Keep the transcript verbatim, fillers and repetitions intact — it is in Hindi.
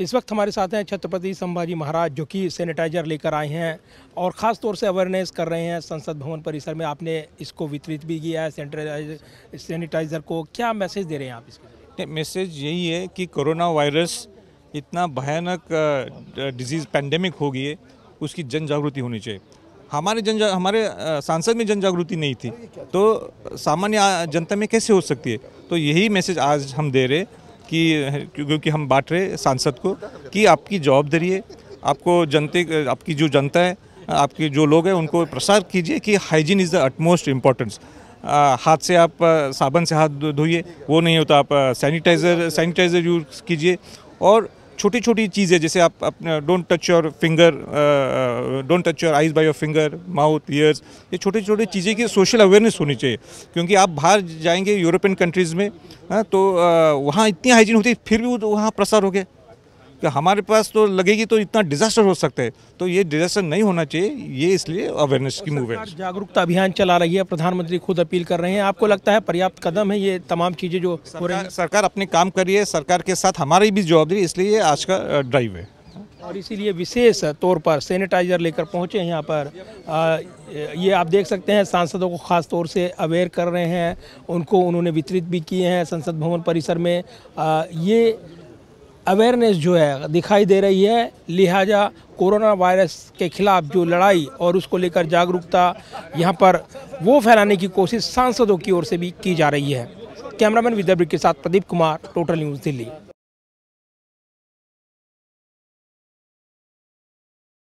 इस वक्त हमारे साथ हैं छत्रपति संभाजी महाराज, जो कि सैनिटाइज़र लेकर आए हैं और ख़ास तौर से अवेयरनेस कर रहे हैं। संसद भवन परिसर में आपने इसको वितरित भी किया है सैनिटाइजर सैनिटाइज़र को, क्या मैसेज दे रहे हैं आप इसके? मैसेज यही है कि कोरोना वायरस इतना भयानक डिजीज़ पैंडेमिक हो गई है, उसकी जन जागृति होनी चाहिए। हमारे जन हमारे सांसद में जन जागृति नहीं थी तो सामान्य जनता में कैसे हो सकती है? तो यही मैसेज आज हम दे रहे कि क्योंकि हम बांट रहे सांसद को कि आपकी जवाबदारी है, आपको जनते आपकी जो जनता है, आपके जो लोग हैं उनको प्रसार कीजिए कि hygiene is the utmost importance. हाथ से आप साबुन से हाथ धोइए, वो नहीं होता आप सैनिटाइज़र सैनिटाइज़र यूज़ कीजिए। और छोटी छोटी चीज़ें जैसे आप अपना don't touch your finger, don't touch your eyes by your finger, mouth, ears, ये छोटी छोटी चीज़ें की सोशल अवेयरनेस होनी चाहिए। क्योंकि आप बाहर जाएंगे यूरोपियन कंट्रीज़ में आ, तो आ, वहाँ इतनी हाइजीन होती है, फिर भी तो वहाँ प्रसार हो गया कि हमारे पास तो लगेगी तो इतना डिज़ास्टर हो सकता है। तो ये डिज़ास्टर नहीं होना चाहिए, ये इसलिए अवेयरनेस की मूव है। जागरूकता अभियान चला रही है, प्रधानमंत्री खुद अपील कर रहे हैं। आपको लगता है पर्याप्त कदम है ये तमाम चीज़ें जो हो रही है? सरकार अपने काम कर रही है, सरकार के साथ हमारी भी जवाबदारी, इसलिए आज का ड्राइव है। और इसीलिए विशेष तौर पर सैनिटाइज़र लेकर पहुँचे हैं यहाँ पर। आ, ये आप देख सकते हैं सांसदों को ख़ास तौर से अवेयर कर रहे हैं, उनको उन्होंने वितरित भी किए हैं संसद भवन परिसर में। ये अवेयरनेस जो है दिखाई दे रही है, लिहाजा कोरोना वायरस के खिलाफ जो लड़ाई और उसको लेकर जागरूकता यहाँ पर वो फैलाने की कोशिश सांसदों की ओर से भी की जा रही है। कैमरामैन विद्याब्रिंक के साथ प्रदीप कुमार, टोटल न्यूज़, दिल्ली।